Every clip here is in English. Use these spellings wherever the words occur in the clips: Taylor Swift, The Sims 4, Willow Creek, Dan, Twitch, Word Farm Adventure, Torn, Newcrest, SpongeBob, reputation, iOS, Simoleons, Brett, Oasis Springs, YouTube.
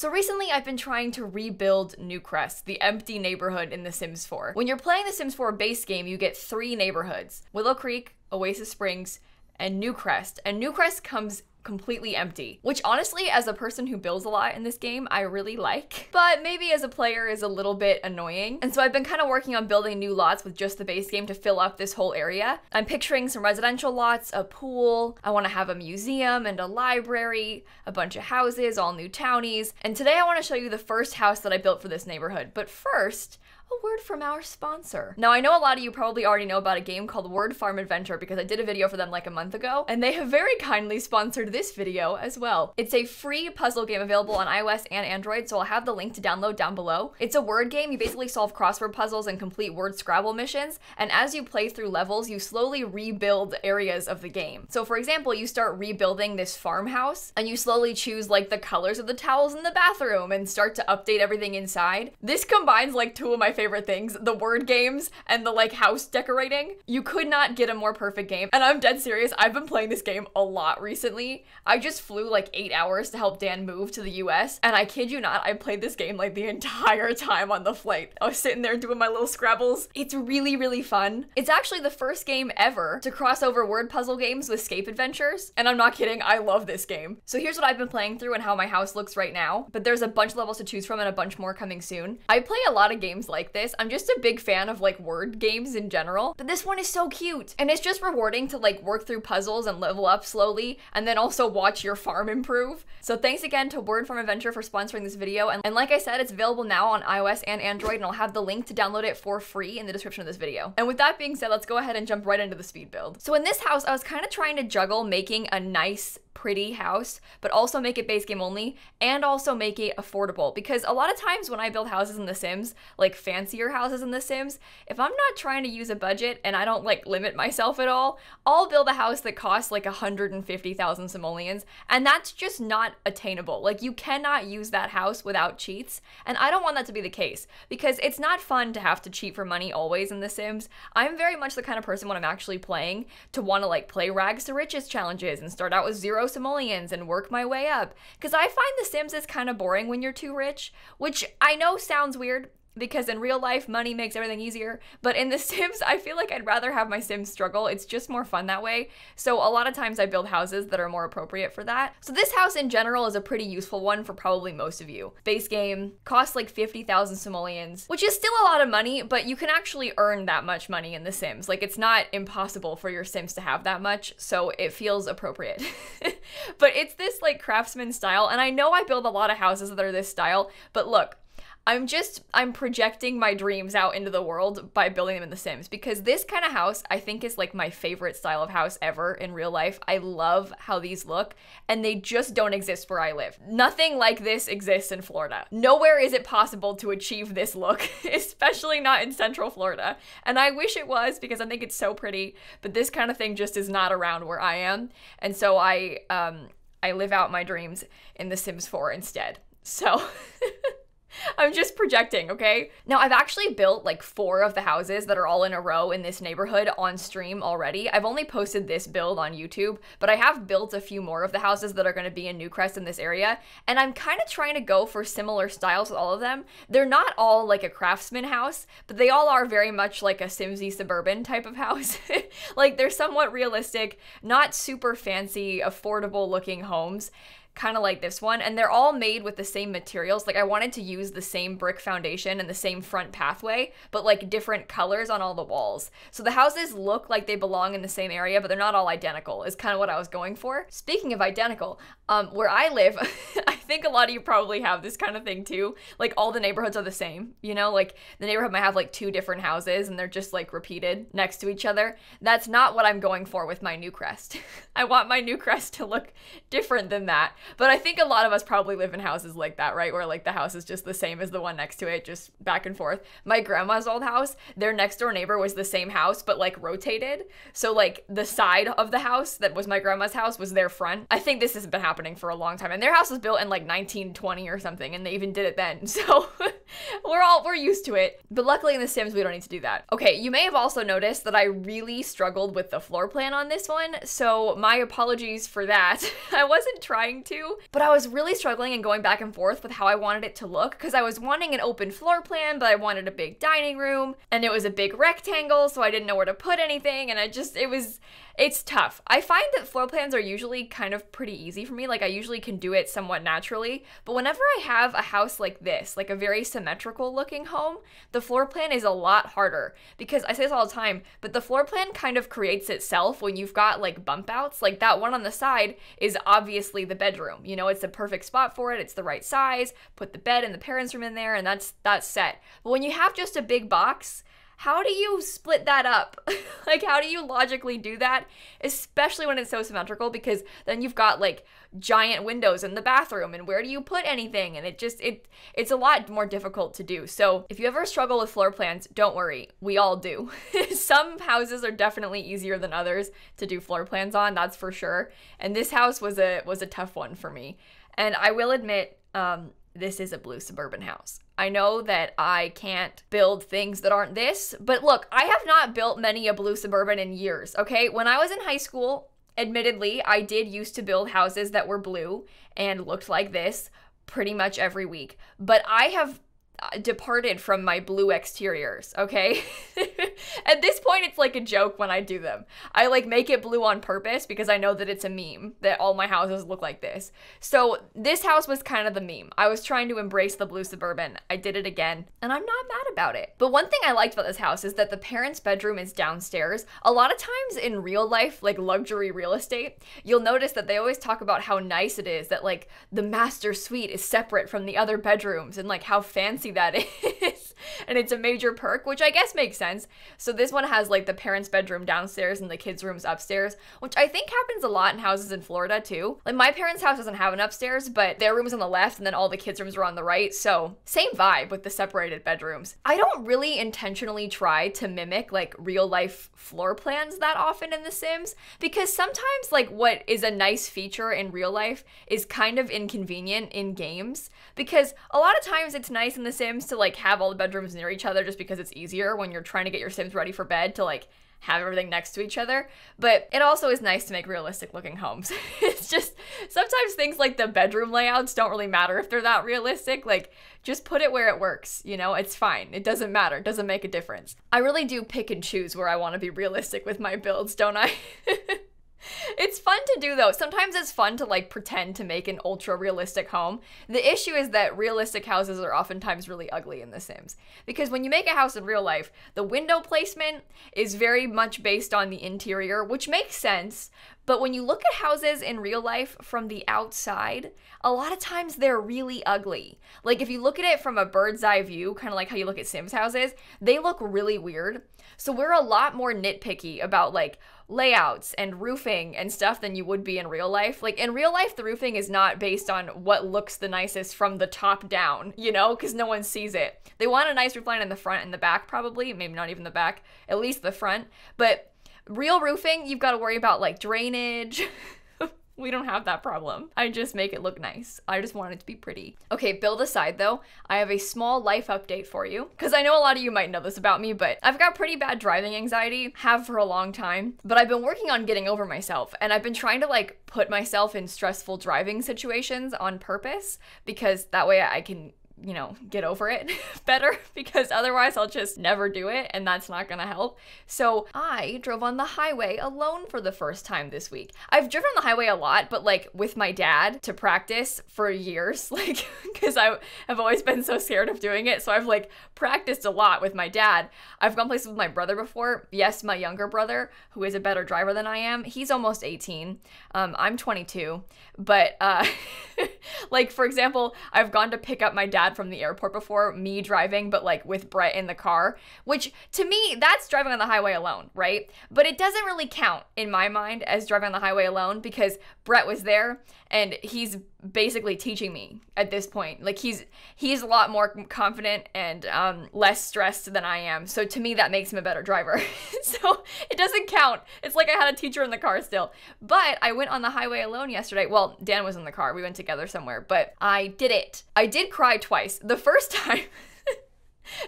So recently I've been trying to rebuild Newcrest, the empty neighborhood in The Sims 4. When you're playing The Sims 4 base game, you get 3 neighborhoods: Willow Creek, Oasis Springs, and Newcrest. And Newcrest comes completely empty, which honestly, as a person who builds a lot in this game, I really like, but maybe as a player is a little bit annoying. And so I've been kind of working on building new lots with just the base game to fill up this whole area. I'm picturing some residential lots, a pool, I want to have a museum and a library, a bunch of houses, all new townies. And today I want to show you the first house that I built for this neighborhood. But first, a word from our sponsor. Now, I know a lot of you probably already know about a game called Word Farm Adventure because I did a video for them like a month ago, and they have very kindly sponsored this video as well. It's a free puzzle game available on iOS and Android, so I'll have the link to download down below. It's a word game. You basically solve crossword puzzles and complete word Scrabble missions, and as you play through levels, you slowly rebuild areas of the game. So for example, you start rebuilding this farmhouse, and you slowly choose like the colors of the towels in the bathroom and start to update everything inside. This combines like two of my favorite things, the word games and the like house decorating. You could not get a more perfect game, and I'm dead serious. I've been playing this game a lot recently. I just flew like 8 hours to help Dan move to the US, and I kid you not, I played this game like the entire time on the flight. I was sitting there doing my little Scrabbles. It's really, really fun. It's actually the first game ever to cross over word puzzle games with scape adventures, and I'm not kidding, I love this game. So here's what I've been playing through and how my house looks right now, but there's a bunch of levels to choose from and a bunch more coming soon. I play a lot of games like this. I'm just a big fan of like word games in general, but this one is so cute, and it's just rewarding to like work through puzzles and level up slowly and then also watch your farm improve. So thanks again to Word Farm Adventure for sponsoring this video, and like I said, it's available now on iOS and Android, and I'll have the link to download it for free in the description of this video. And with that being said, let's go ahead and jump right into the speed build. So in this house, I was kind of trying to juggle making a nice pretty house, but also make it base game only and also make it affordable, because a lot of times when I build houses in The Sims, like fancier houses in The Sims, if I'm not trying to use a budget and I don't like limit myself at all, I'll build a house that costs like 150,000 simoleons, and that's just not attainable. Like, you cannot use that house without cheats, and I don't want that to be the case, because it's not fun to have to cheat for money always in The Sims. I'm very much the kind of person when I'm actually playing to want to like play rags to riches challenges and start out with 0 simoleons and work my way up, because I find The Sims is kind of boring when you're too rich, which I know sounds weird because in real life money makes everything easier, but in The Sims I feel like I'd rather have my Sims struggle. It's just more fun that way, so a lot of times I build houses that are more appropriate for that. So this house in general is a pretty useful one for probably most of you. Base game costs like 50,000 simoleons, which is still a lot of money, but you can actually earn that much money in The Sims. Like, it's not impossible for your Sims to have that much, so it feels appropriate. But it's this like craftsman style, and I know I build a lot of houses that are this style, but look, I'm projecting my dreams out into the world by building them in The Sims, because this kind of house I think is like my favorite style of house ever in real life. I love how these look, and they just don't exist where I live. Nothing like this exists in Florida. Nowhere is it possible to achieve this look, especially not in Central Florida. And I wish it was, because I think it's so pretty, but this kind of thing just is not around where I am. And so I live out my dreams in The Sims 4 instead. So I'm just projecting, okay? Now, I've actually built like 4 of the houses that are all in a row in this neighborhood on stream already. I've only posted this build on YouTube, but I have built a few more of the houses that are going to be in Newcrest in this area, and I'm kind of trying to go for similar styles with all of them. They're not all like a craftsman house, but they all are very much like a Simsy suburban type of house. Like, they're somewhat realistic, not super fancy, affordable looking homes, kind of like this one, and they're all made with the same materials. Like, I wanted to use the same brick foundation and the same front pathway, but like different colors on all the walls. So the houses look like they belong in the same area, but they're not all identical, is kind of what I was going for. Speaking of identical, where I live, I think a lot of you probably have this kind of thing too. Like, all the neighborhoods are the same, you know? Like, the neighborhood might have like 2 different houses and they're just like repeated next to each other. That's not what I'm going for with my Newcrest. I want my Newcrest to look different than that. But I think a lot of us probably live in houses like that, right? Where like the house is just the same as the one next to it, just back and forth. My grandma's old house, their next door neighbor was the same house, but like rotated. So like the side of the house that was my grandma's house was their front. I think this has been happening for a long time, and their house was built in like 1920 or something, and they even did it then. So We're used to it. But luckily in The Sims, we don't need to do that. Okay, you may have also noticed that I really struggled with the floor plan on this one, so my apologies for that. I wasn't trying to, but I was really struggling and going back and forth with how I wanted it to look, because I was wanting an open floor plan, but I wanted a big dining room, and it was a big rectangle, so I didn't know where to put anything, and I just, it's tough. I find that floor plans are usually kind of pretty easy for me, like I usually can do it somewhat naturally, but whenever I have a house like this, like a very symmetrical looking home, the floor plan is a lot harder, because I say this all the time, but the floor plan kind of creates itself when you've got like bump outs, like that one on the side is obviously the bedroom, you know, it's the perfect spot for it, it's the right size, put the bed and the parents' room in there, and that's set. But when you have just a big box, how do you split that up? Like, how do you logically do that? Especially when it's so symmetrical, because then you've got like giant windows in the bathroom, and where do you put anything? And it just, it's a lot more difficult to do. So if you ever struggle with floor plans, don't worry, we all do. Some houses are definitely easier than others to do floor plans on, that's for sure. And this house was a tough one for me. And I will admit, this is a blue suburban house. I know that I can't build things that aren't this, but look, I have not built many a blue suburban in years, okay? When I was in high school, admittedly, I did used to build houses that were blue and looked like this pretty much every week, but I have departed from my blue exteriors, okay? At this point, it's like a joke when I do them. I like make it blue on purpose because I know that it's a meme that all my houses look like this. So this house was kind of the meme. I was trying to embrace the blue suburban. I did it again, and I'm not mad about it. But one thing I liked about this house is that the parents' bedroom is downstairs. A lot of times in real life, like luxury real estate, you'll notice that they always talk about how nice it is that like the master suite is separate from the other bedrooms and like how fancy that is. And it's a major perk, which I guess makes sense. So this one has like the parents' bedroom downstairs and the kids' rooms upstairs, which I think happens a lot in houses in Florida too. Like my parents' house doesn't have an upstairs, but their room's on the left and then all the kids' rooms are on the right. So same vibe with the separated bedrooms. I don't really intentionally try to mimic like real life floor plans that often in The Sims, because sometimes like what is a nice feature in real life is kind of inconvenient in games, because a lot of times it's nice in The Sims to like have all the bedrooms near each other just because it's easier when you're trying to get your Sims ready for bed to like have everything next to each other, but it also is nice to make realistic looking homes. It's just sometimes things like the bedroom layouts don't really matter if they're that realistic, like just put it where it works, you know, it's fine. It doesn't matter, it doesn't make a difference. I really do pick and choose where I want to be realistic with my builds, don't I? It's fun to do though. Sometimes it's fun to like pretend to make an ultra realistic home. The issue is that realistic houses are oftentimes really ugly in The Sims, because when you make a house in real life, the window placement is very much based on the interior, which makes sense. But when you look at houses in real life from the outside, a lot of times they're really ugly. Like if you look at it from a bird's eye view, kind of like how you look at Sims houses, they look really weird. So we're a lot more nitpicky about like layouts and roofing and stuff than you would be in real life. Like in real life, the roofing is not based on what looks the nicest from the top down, you know, because no one sees it. They want a nice roof line in the front and the back probably, maybe not even the back, at least the front. But real roofing, you've got to worry about like drainage. We don't have that problem. I just make it look nice. I just want it to be pretty. Okay, build aside though, I have a small life update for you, because I know a lot of you might know this about me, but I've got pretty bad driving anxiety, have for a long time, but I've been working on getting over myself, and I've been trying to like put myself in stressful driving situations on purpose, because that way I can, you know, get over it better, because otherwise I'll just never do it, and that's not gonna help. So I drove on the highway alone for the first time this week. I've driven on the highway a lot, but like with my dad to practice for years, like, because I have always been so scared of doing it. So I've like practiced a lot with my dad. I've gone places with my brother before. Yes, my younger brother, who is a better driver than I am. He's almost 18. I'm 22, but like, for example, I've gone to pick up my dad from the airport before, me driving, but like with Brett in the car, which to me, that's driving on the highway alone, right? But it doesn't really count in my mind as driving on the highway alone, because Brett was there and he's basically teaching me at this point. Like he's a lot more confident and less stressed than I am. So to me, that makes him a better driver. So it doesn't count. It's like I had a teacher in the car still, but I went on the highway alone yesterday. Well, Dan was in the car. We went together somewhere, but I did it. I did cry twice. The first time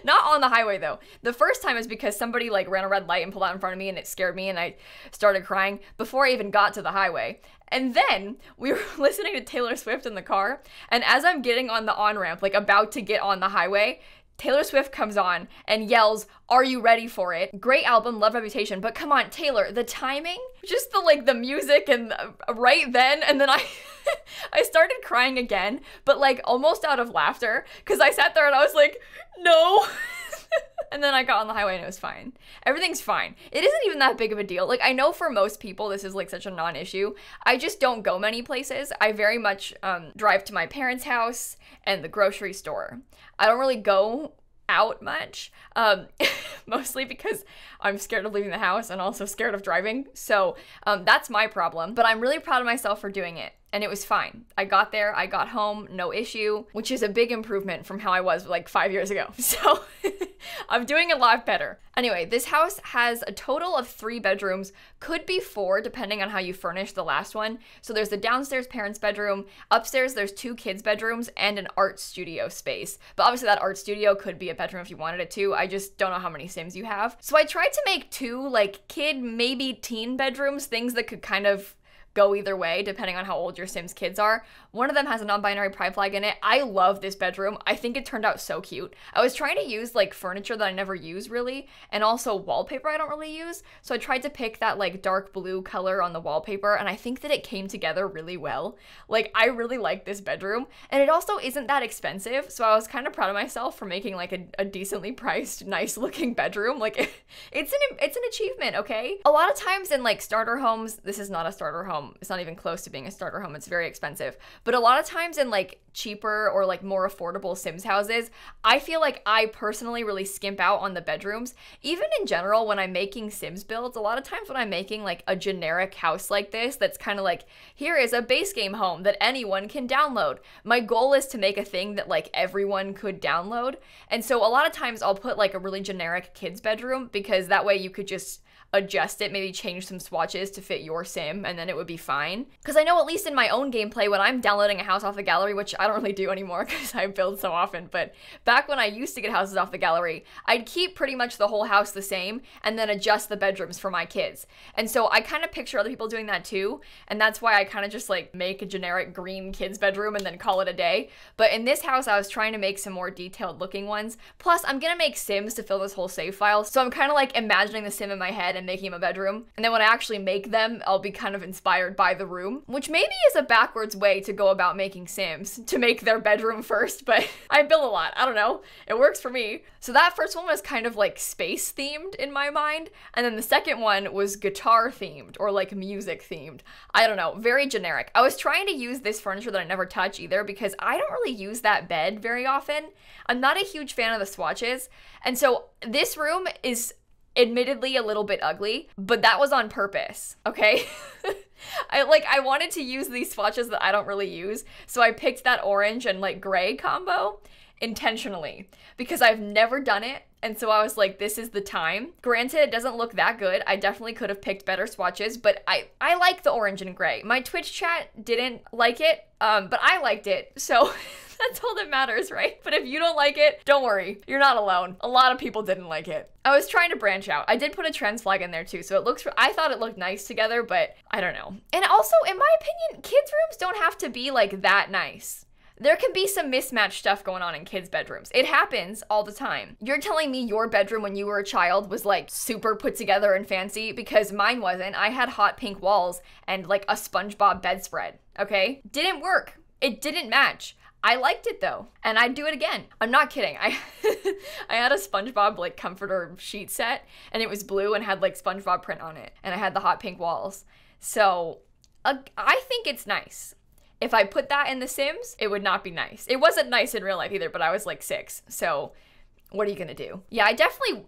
Not on the highway, though. The first time is because somebody like ran a red light and pulled out in front of me and it scared me and I started crying before I even got to the highway. And then we were listening to Taylor Swift in the car, and as I'm getting on the on-ramp, like about to get on the highway, Taylor Swift comes on and yells, "Are you ready for it?" Great album, love Reputation, but come on, Taylor, the timing, just the like the music and the, right then, and then I I started crying again, but like almost out of laughter, because I sat there and I was like, no. And then I got on the highway and it was fine. Everything's fine. It isn't even that big of a deal. Like, I know for most people this is like such a non-issue. I just don't go many places. I very much drive to my parents' house and the grocery store. I don't really go out much, mostly because I'm scared of leaving the house and also scared of driving. So that's my problem, but I'm really proud of myself for doing it. And it was fine. I got there, I got home, no issue, which is a big improvement from how I was like 5 years ago. So I'm doing a lot better. Anyway, this house has a total of 3 bedrooms, could be 4 depending on how you furnish the last one. So there's the downstairs parents' bedroom, upstairs there's 2 kids' bedrooms and an art studio space. But obviously that art studio could be a bedroom if you wanted it to. I just don't know how many Sims you have. So I tried to make 2 like kid, maybe teen bedrooms, things that could kind of go either way depending on how old your Sims kids are. One of them has a non-binary pride flag in it. I love this bedroom. I think it turned out so cute. I was trying to use like furniture that I never use really, and also wallpaper I don't really use. So I tried to pick that like dark blue color on the wallpaper, and I think that it came together really well. Like, I really like this bedroom, and it also isn't that expensive. So I was kind of proud of myself for making like a decently priced, nice looking bedroom. Like, it's an achievement, okay? A lot of times in like starter homes, this is not a starter home. It's not even close to being a starter home. It's very expensive. But a lot of times in like cheaper or like more affordable Sims houses, I feel like I personally really skimp out on the bedrooms. Even in general, when I'm making Sims builds, a lot of times when I'm making like a generic house like this, that's kind of like, here is a base game home that anyone can download. My goal is to make a thing that like everyone could download. And so a lot of times I'll put like a really generic kid's bedroom, because that way you could just adjust it, maybe change some swatches to fit your Sim, and then it would be fine. Because I know at least in my own gameplay, when I'm downloading a house off the gallery, which I don't really do anymore because I build so often, but back when I used to get houses off the gallery, I'd keep pretty much the whole house the same and then adjust the bedrooms for my kids. And so I kind of picture other people doing that too, and that's why I kind of just like make a generic green kid's bedroom and then call it a day. But in this house, I was trying to make some more detailed looking ones. Plus, I'm gonna make Sims to fill this whole save file, so I'm kind of like imagining the Sim in my head and making him a bedroom, and then when I actually make them, I'll be kind of inspired by the room, which maybe is a backwards way to go about making Sims, to make their bedroom first, but I build a lot. I don't know. It works for me. So that first one was kind of like space themed in my mind, and then the second one was guitar themed or like music themed. I don't know. Very generic. I was trying to use this furniture that I never touch either, because I don't really use that bed very often. I'm not a huge fan of the swatches, and so this room is admittedly a little bit ugly, but that was on purpose, okay? I wanted to use these swatches that I don't really use, so I picked that orange and like gray combo intentionally, because I've never done it, and so I was like, this is the time. Granted, it doesn't look that good. I definitely could have picked better swatches, but I like the orange and gray. My Twitch chat didn't like it, but I liked it, so that's all that matters, right? But if you don't like it, don't worry. You're not alone. A lot of people didn't like it. I was trying to branch out. I did put a trans flag in there too, so it looks, I thought it looked nice together, but I don't know. And also, in my opinion, kids' rooms don't have to be like that nice. There can be some mismatched stuff going on in kids' bedrooms. It happens all the time. You're telling me your bedroom when you were a child was like super put together and fancy, because mine wasn't. I had hot pink walls and like a SpongeBob bedspread, okay? Didn't work. It didn't match. I liked it though, and I'd do it again. I'm not kidding. I had a SpongeBob like comforter sheet set, and it was blue and had like SpongeBob print on it, and I had the hot pink walls. So I think it's nice. If I put that in The Sims, it would not be nice. It wasn't nice in real life either, but I was like 6, so what are you gonna do? Yeah, I definitely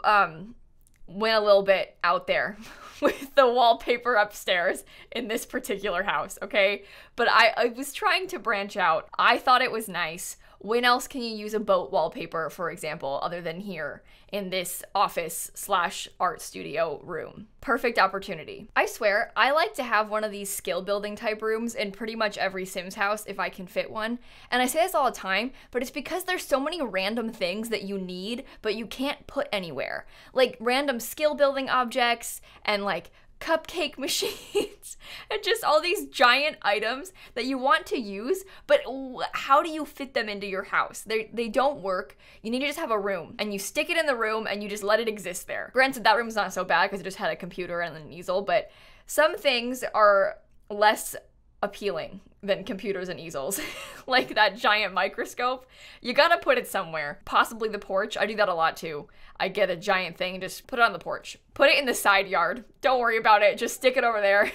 went a little bit out there with the wallpaper upstairs in this particular house, okay? But I was trying to branch out. I thought it was nice. when else can you use a boat wallpaper, for example, other than here in this office slash art studio room? Perfect opportunity. I swear, I like to have one of these skill building type rooms in pretty much every Sims house if I can fit one. And I say this all the time, but it's because there's so many random things that you need, but you can't put anywhere. Like random skill building objects and like cupcake machines and just all these giant items that you want to use, but how do you fit them into your house? They don't work. You need to just have a room and you stick it in the room and you just let it exist there. Granted, that room's not so bad because it just had a computer and an easel, but some things are less appealing than computers and easels. Like that giant microscope, you gotta put it somewhere. Possibly the porch. I do that a lot too. I get a giant thing and just put it on the porch. Put it in the side yard. Don't worry about it. Just stick it over there.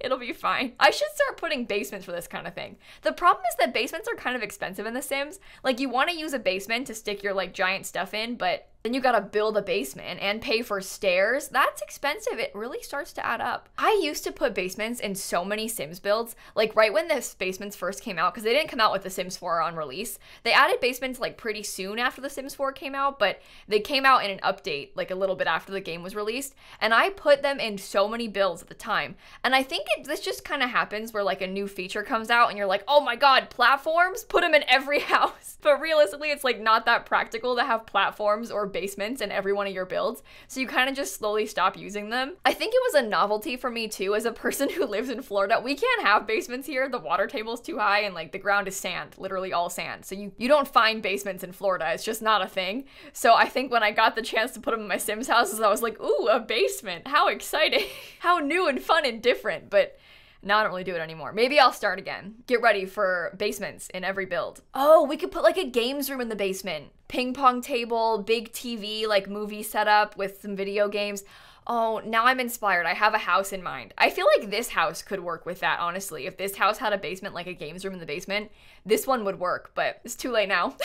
It'll be fine. I should start putting basements for this kind of thing. The problem is that basements are kind of expensive in The Sims. Like you want to use a basement to stick your like giant stuff in, but then you gotta build a basement and pay for stairs. That's expensive. It really starts to add up. I used to put basements in so many Sims builds, like right when the basements first came out, because they didn't come out with The Sims 4 on release. They added basements like pretty soon after The Sims 4 came out, but they came out in an update like a little bit after the game was released. And I put them in so many builds at the time. And I think this just kind of happens where like a new feature comes out and you're like, oh my God, platforms? Put them in every house. But realistically, it's like not that practical to have platforms or basements in every one of your builds, so you kind of just slowly stop using them. I think it was a novelty for me too, as a person who lives in Florida. We can't have basements here. The water table's too high and like the ground is sand, literally all sand. So you don't find basements in Florida. It's just not a thing. So I think when I got the chance to put them in my Sims houses, I was like, ooh, a basement. How exciting. How new and fun and different. But now I don't really do it anymore. Maybe I'll start again. Get ready for basements in every build. Oh, we could put like a games room in the basement. Ping pong table, big TV, like movie setup with some video games. Oh, now I'm inspired. I have a house in mind. I feel like this house could work with that, honestly. If this house had a basement, like a games room in the basement, this one would work, but it's too late now.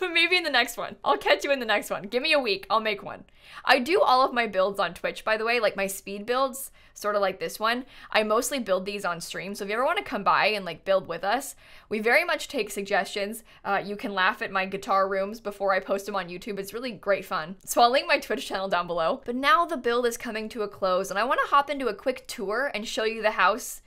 But maybe in the next one. I'll catch you in the next one. Give me a week. I'll make one. I do all of my builds on Twitch, by the way, like my speed builds, sort of like this one. I mostly build these on stream, so if you ever want to come by and like build with us, we very much take suggestions. You can laugh at my guitar rooms before I post them on YouTube. It's really great fun. So I'll link my Twitch channel down below. But now the build is coming to a close and I want to hop into a quick tour and show you the house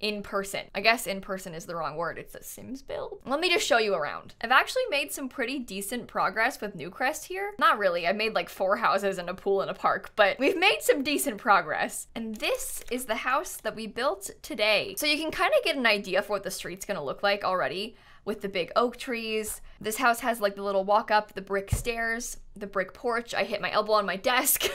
in person. I guess in person is the wrong word. It's a Sims build. Let me just show you around. I've actually made some pretty decent progress with Newcrest here. Not really. I've made like 4 houses and a pool and a park, but we've made some decent progress. And this is the house that we built today. So you can kind of get an idea for what the street's gonna look like already with the big oak trees. This house has like the little walk up, the brick stairs, the brick porch. I hit my elbow on my desk.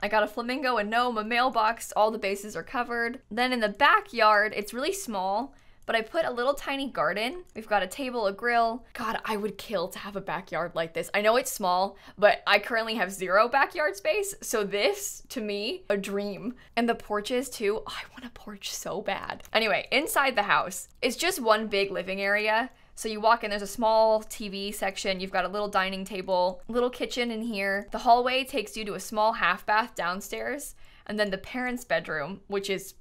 I got a flamingo, a gnome, a mailbox. All the bases are covered. Then in the backyard, it's really small, but I put a little tiny garden. We've got a table, a grill. God, I would kill to have a backyard like this. I know it's small, but I currently have 0 backyard space. So this, to me, a dream. And the porches too. Oh, I want a porch so bad. Anyway, inside the house, it's just one big living area. So you walk in, there's a small TV section, you've got a little dining table, little kitchen in here. The hallway takes you to a small half bath downstairs, and then the parents' bedroom, which is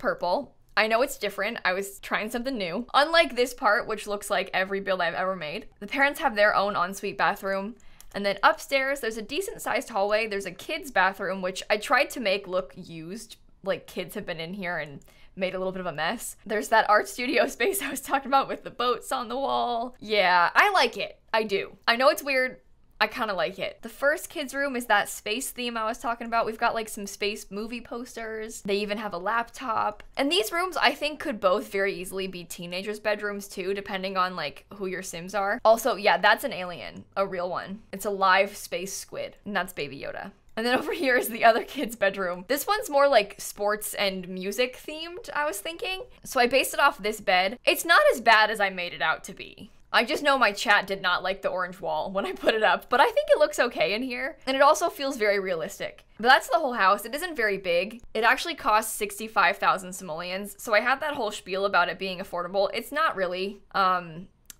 purple. I know it's different. I was trying something new. Unlike this part, which looks like every build I've ever made, the parents have their own ensuite bathroom. And then upstairs, there's a decent sized hallway. There's a kids' bathroom, which I tried to make look used, like kids have been in here and made a little bit of a mess. There's that art studio space I was talking about with the boats on the wall. Yeah, I like it. I do. I know it's weird. I kind of like it. The first kids room is that space theme I was talking about. We've got like some space movie posters. They even have a laptop. And these rooms I think could both very easily be teenagers' bedrooms too, depending on like who your Sims are. Also, yeah, that's an alien, a real one. It's a live space squid, and that's Baby Yoda. And then over here is the other kid's bedroom. This one's more like sports and music themed, I was thinking. So I based it off this bed. It's not as bad as I made it out to be. I just know my chat did not like the orange wall when I put it up, but I think it looks okay in here. And it also feels very realistic. But that's the whole house. It isn't very big. It actually costs 65,000 simoleons. So I had that whole spiel about it being affordable. It's not really.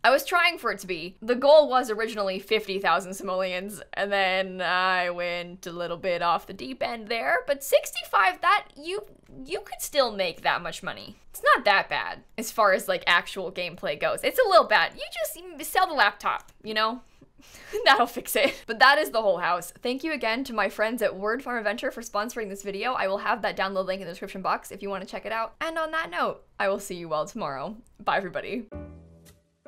I was trying for it to be. The goal was originally 50,000 simoleons, and then I went a little bit off the deep end there, but 65, that, you could still make that much money. It's not that bad as far as like actual gameplay goes. It's a little bad. You just sell the laptop, you know? That'll fix it. But that is the whole house. Thank you again to my friends at Word Farm Adventure for sponsoring this video. I will have that download link in the description box if you want to check it out. And on that note, I will see you all tomorrow. Bye, everybody.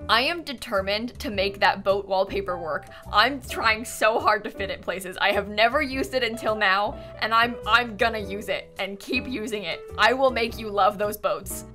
I am determined to make that boat wallpaper work. I'm trying so hard to fit it places. I have never used it until now, and I'm gonna use it and keep using it. I will make you love those boats.